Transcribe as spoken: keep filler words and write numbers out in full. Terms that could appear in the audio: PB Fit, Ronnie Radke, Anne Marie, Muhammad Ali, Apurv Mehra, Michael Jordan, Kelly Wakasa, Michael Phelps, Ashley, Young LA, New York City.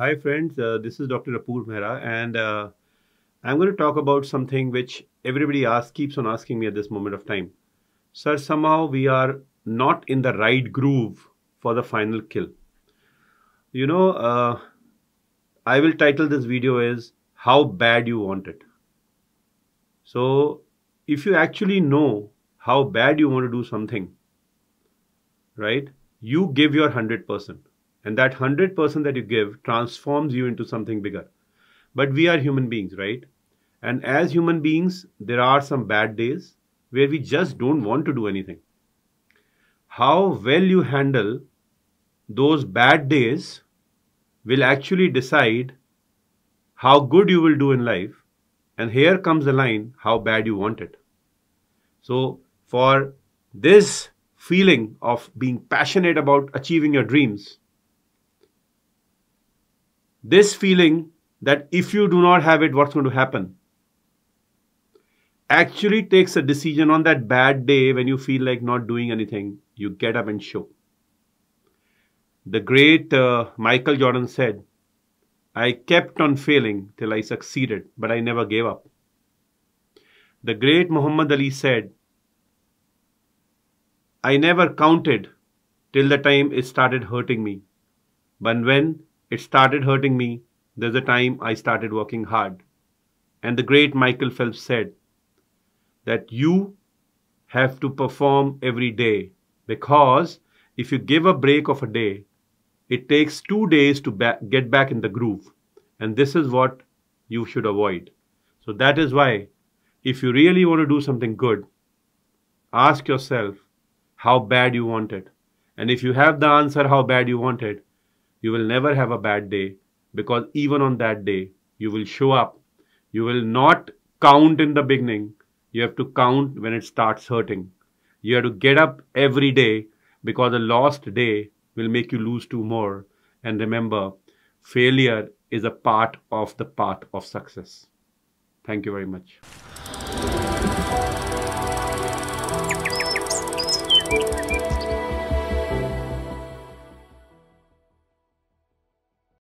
Hi friends, uh, this is Doctor Apurv Mehra, and uh, I'm going to talk about something which everybody asks, keeps on asking me at this moment of time. Sir, somehow we are not in the right groove for the final kill. You know, uh, I will title this video as How Bad You Want It. So, if you actually know how bad you want to do something, right, you give your one hundred percent. And that one hundred percent that you give transforms you into something bigger. But we are human beings, right? And as human beings, there are some bad days where we just don't want to do anything. How well you handle those bad days will actually decide how good you will do in life. And here comes the line, how bad you want it. So for this feeling of being passionate about achieving your dreams, this feeling that if you do not have it, what's going to happen? Actually takes a decision on that bad day when you feel like not doing anything, you get up and show. The great uh, Michael Jordan said, I kept on failing till I succeeded, but I never gave up. The great Muhammad Ali said, I never counted till the time it started hurting me, but when it started hurting me, there's a time I started working hard. And the great Michael Phelps said that you have to perform every day, because if you give a break of a day, it takes two days to ba- get back in the groove. And this is what you should avoid. So that is why if you really want to do something good, ask yourself how bad you want it. And if you have the answer how bad you want it, you will never have a bad day, because even on that day, you will show up. You will not count in the beginning. You have to count when it starts hurting. You have to get up every day, because a lost day will make you lose two more. And remember, failure is a part of the path of success. Thank you very much.